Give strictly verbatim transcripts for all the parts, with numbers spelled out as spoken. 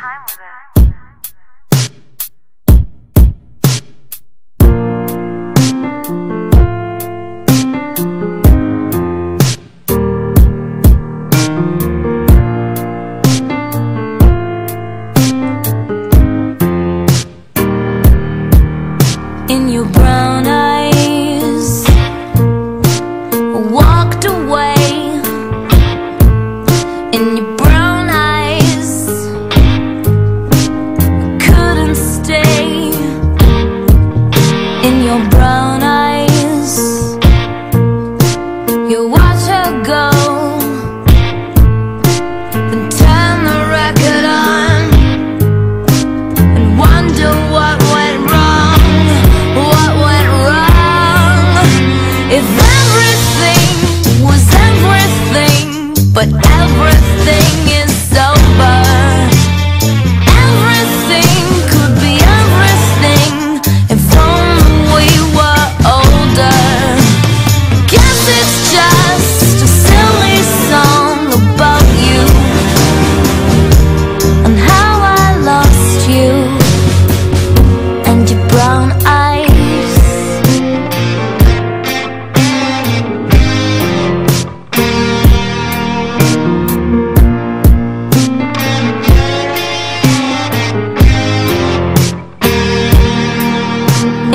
time with it. In your brown eyes, walked away. In your brown eyes, couldn't stay. In your brown eyes, you watch her go, then turn the record on and wonder what went wrong. If everything was everything, but everything is over. Everything could be everything if only we were older. Guess it's just a silly song about you and how I lost you and your brown eyes.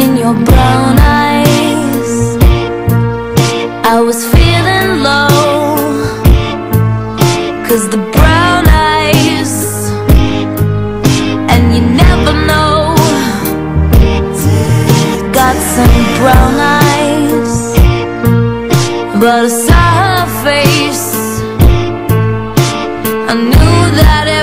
In your brown eyes, I was feeling low, 'cause the brown eyes, and you never know, got some brown eyes. But I saw her face, I knew that it